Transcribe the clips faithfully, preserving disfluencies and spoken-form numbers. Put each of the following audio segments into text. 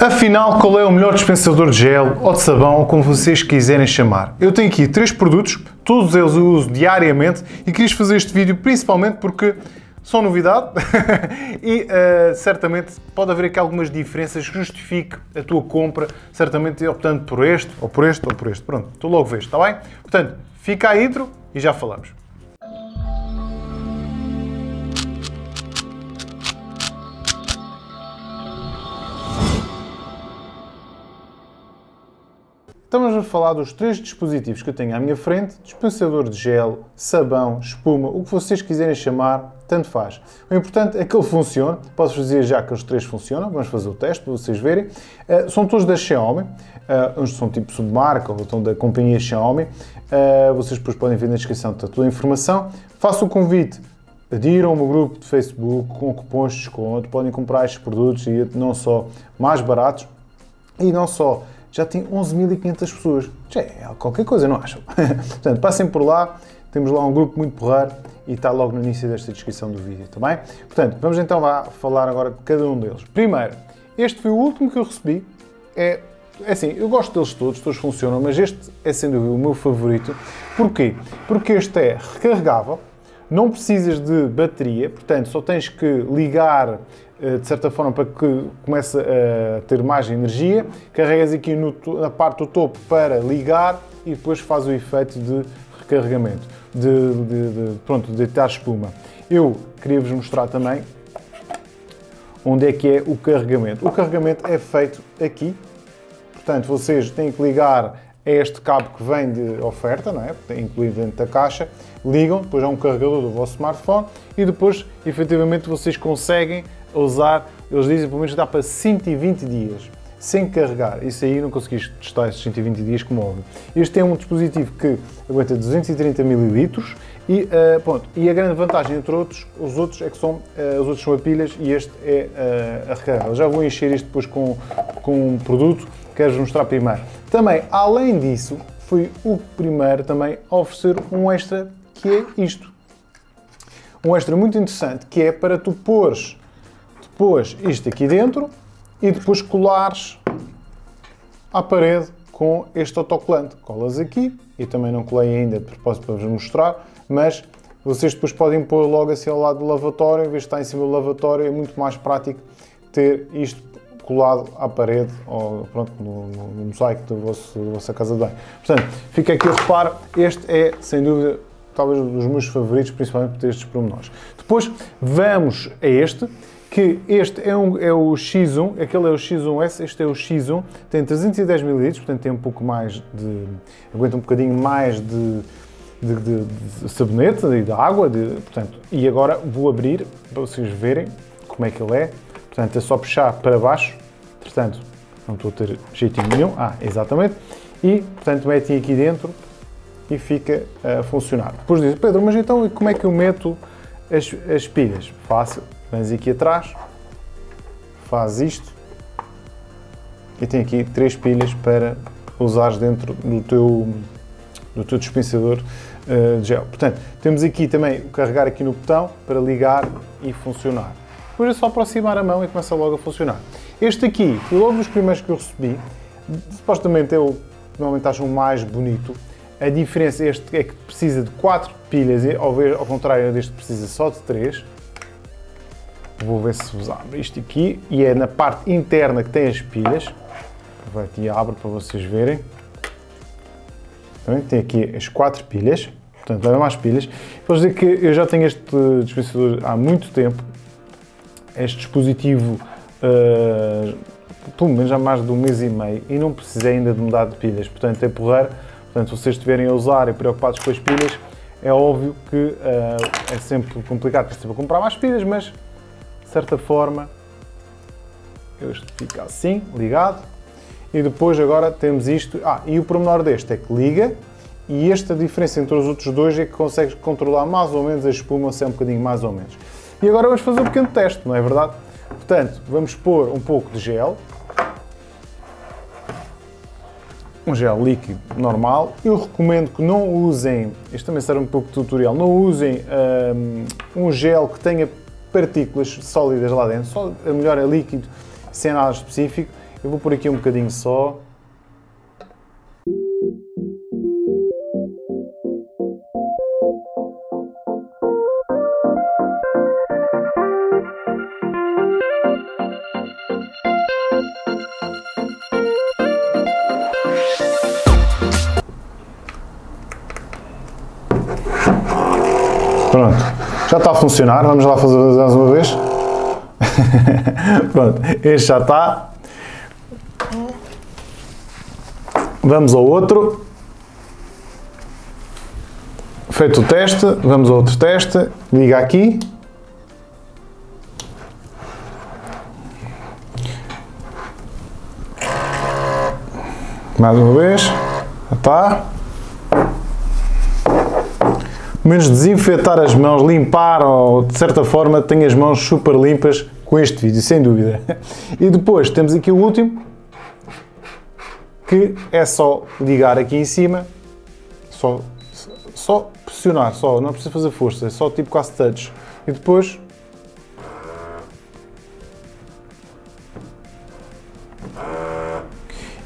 Afinal, qual é o melhor dispensador de gel ou de sabão, ou como vocês quiserem chamar? Eu tenho aqui três produtos, todos eles eu uso diariamente e quis fazer este vídeo principalmente porque são novidade e uh, certamente pode haver aqui algumas diferenças que justifique a tua compra, certamente optando por este, ou por este, ou por este. Pronto, tu logo vês, está bem? Portanto, fica a intro e já falamos. Estamos a falar dos três dispositivos que eu tenho à minha frente, dispensador de gel, sabão, espuma, o que vocês quiserem chamar, tanto faz. O importante é que ele funcione, posso dizer já que os três funcionam, vamos fazer o teste para vocês verem. Uh, são todos da Xiaomi, uh, uns são tipo submarca ou estão da companhia Xiaomi, uh, vocês depois podem ver na descrição está toda a informação. Faço o convite. Adiram ao meu grupo de Facebook com cupons de desconto, podem comprar estes produtos e não só mais baratos e não só. Já tem onze mil e quinhentas pessoas, já é qualquer coisa, não acham? Portanto, passem por lá, temos lá um grupo muito porreiro e está logo no início desta descrição do vídeo, está bem? Portanto, vamos então lá falar agora de cada um deles. Primeiro, este foi o último que eu recebi, é, é assim, eu gosto deles todos, todos funcionam, mas este é sem dúvida o meu favorito. Porquê? Porque este é recarregável, não precisas de bateria, portanto, só tens que ligar de certa forma para que comece a ter mais energia, carregas aqui no, na parte do topo para ligar e depois faz o efeito de recarregamento, de, de, de pronto, de deitar espuma. Eu queria-vos mostrar também onde é que é o carregamento. O carregamento é feito aqui, portanto vocês têm que ligar a este cabo que vem de oferta, não é? Incluído dentro da caixa, ligam, depois há um carregador do vosso smartphone e depois efetivamente vocês conseguem a usar, eles dizem pelo menos dá para cento e vinte dias sem carregar. Isso aí não conseguiste testar esses cento e vinte dias, como óbvio. Este é um dispositivo que aguenta duzentos e trinta mililitros e, uh, pronto, e a grande vantagem, entre outros, os outros é que são, uh, os outros são a pilhas e este é uh, a recarga. Já vou encher isto depois com, com um produto que quero-vos mostrar primeiro. Também, além disso, foi o primeiro também a oferecer um extra que é isto. Um extra muito interessante que é para tu pôres Pôs isto aqui dentro e depois colares à parede com este autocolante. Colas aqui, eu também não colei ainda de propósito para vos mostrar, mas vocês depois podem pôr logo assim ao lado do lavatório, em vez de estar em cima do lavatório, é muito mais prático ter isto colado à parede ou pronto, no, no, no mosaico da vossa, da vossa casa de banho. Portanto, fica aqui o reparo, este é sem dúvida talvez um dos meus favoritos, principalmente por ter estes pormenores. Depois vamos a este. Que este é, um, é o X um, aquele é o X um S, este é o X um, tem trezentos e dez mililitros, portanto tem um pouco mais de, aguenta um bocadinho mais de, de, de, de sabonete e de água, de, portanto, e agora vou abrir para vocês verem como é que ele é, portanto é só puxar para baixo, portanto não estou a ter jeitinho nenhum, ah, exatamente, e portanto metem aqui dentro e fica a funcionar. Depois dizem, Pedro, mas então como é que eu meto as, as pilhas? Fácil. Vens aqui atrás, faz isto e tem aqui três pilhas para usares dentro do teu, do teu dispensador uh, de gel. Portanto, temos aqui também o carregar aqui no botão para ligar e funcionar. Depois é só aproximar a mão e começa logo a funcionar. Este aqui, logo dos primeiros que eu recebi, supostamente eu normalmente acho o mais bonito. A diferença este é que precisa de quatro pilhas, ao, ver, ao contrário deste precisa só de três. Vou ver se vos abre isto aqui e é na parte interna que tem as pilhas. Aproveito e abro para vocês verem. Também tem aqui as quatro pilhas, portanto leva mais pilhas. Vou dizer que eu já tenho este dispensador há muito tempo. Este dispositivo uh, pelo menos há mais de um mês e meio e não precisei ainda de mudar de pilhas, portanto é porreiro. Portanto, se vocês estiverem a usar e preocupados com as pilhas, é óbvio que uh, é sempre complicado, porque sempre comprar mais pilhas, mas de certa forma, este fica assim, ligado, e depois agora temos isto, ah, e o pormenor deste é que liga, e esta diferença entre os outros dois é que consegues controlar mais ou menos a espuma, se é um bocadinho mais ou menos. E agora vamos fazer um pequeno teste, não é verdade? Portanto, vamos pôr um pouco de gel, um gel líquido normal, eu recomendo que não usem, isto também será um pouco de tutorial, não usem um, um gel que tenha partículas sólidas lá dentro, só, a melhor é líquido sem nada específico. Eu vou por aqui um bocadinho só. Pronto, já está a funcionar, vamos lá fazer mais uma vez. Pronto, este já está. Vamos ao outro. Feito o teste, vamos ao outro teste. Liga aqui. Mais uma vez. Já está. Menos desinfetar as mãos, limpar, ou de certa forma tenho as mãos super limpas com este vídeo, sem dúvida. E depois temos aqui o último, que é só ligar aqui em cima, só, só pressionar, só, não precisa fazer força, é só tipo quase touch. E depois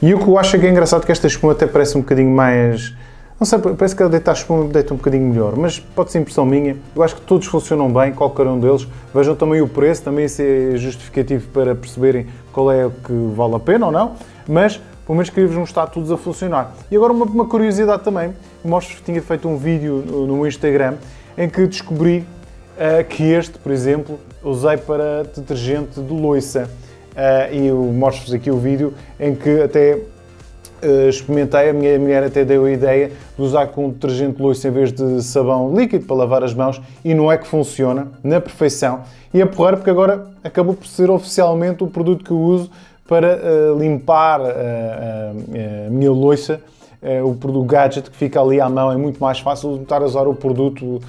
e o que eu acho que é engraçado, que esta espuma até parece um bocadinho mais, não sei, parece que deitar a espuma deita um bocadinho melhor, mas pode ser impressão minha. Eu acho que todos funcionam bem, qualquer um deles. Vejam também o preço, também isso é justificativo para perceberem qual é o que vale a pena ou não, mas pelo menos queria-vos mostrar todos a funcionar. E agora uma, uma curiosidade também, mostro que tinha feito um vídeo no, no Instagram em que descobri uh, que este, por exemplo, usei para detergente de louça, uh, e mostro-vos aqui o vídeo em que até Uh, experimentei, a minha mulher até deu a ideia de usar com detergente de louça em vez de sabão líquido para lavar as mãos, e não é que funciona na perfeição. E é porreiro porque agora acabou por ser oficialmente o produto que eu uso para uh, limpar uh, uh, a minha louça. Uh, o produto gadget que fica ali à mão é muito mais fácil de estar a usar o produto uh,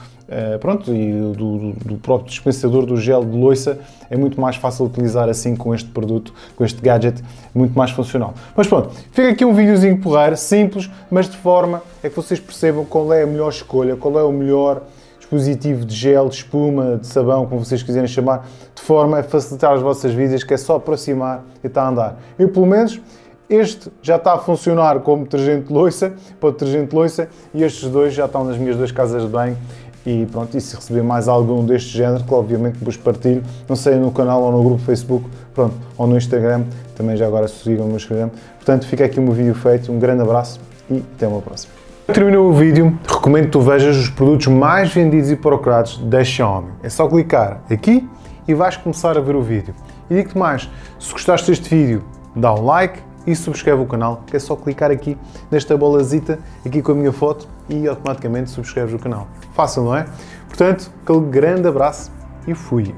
pronto, e do, do, do próprio dispensador do gel de louça. É muito mais fácil utilizar assim com este produto, com este gadget, muito mais funcional. Mas pronto, fica aqui um videozinho porreiro, simples, mas de forma é que vocês percebam qual é a melhor escolha, qual é o melhor dispositivo de gel, de espuma, de sabão, como vocês quiserem chamar, de forma a facilitar as vossas vidas, que é só aproximar e está a andar. Eu, pelo menos, este já está a funcionar como detergente de louça, para o detergente de louça, e estes dois já estão nas minhas duas casas de banho. E pronto, e se receber mais algum deste género, que obviamente vos partilho, não sei, no canal ou no grupo Facebook, pronto, ou no Instagram, também já agora sigam o meu Instagram. Portanto, fica aqui o meu vídeo feito, um grande abraço e até uma próxima. Terminou o vídeo, recomendo que tu vejas os produtos mais vendidos e procurados da Xiaomi. É só clicar aqui e vais começar a ver o vídeo. E digo-te mais, se gostaste deste vídeo, dá um like e subscreve o canal, que é só clicar aqui nesta bolazita, aqui com a minha foto, e automaticamente subscreves o canal. Fácil, não é? Portanto, aquele grande abraço e fui!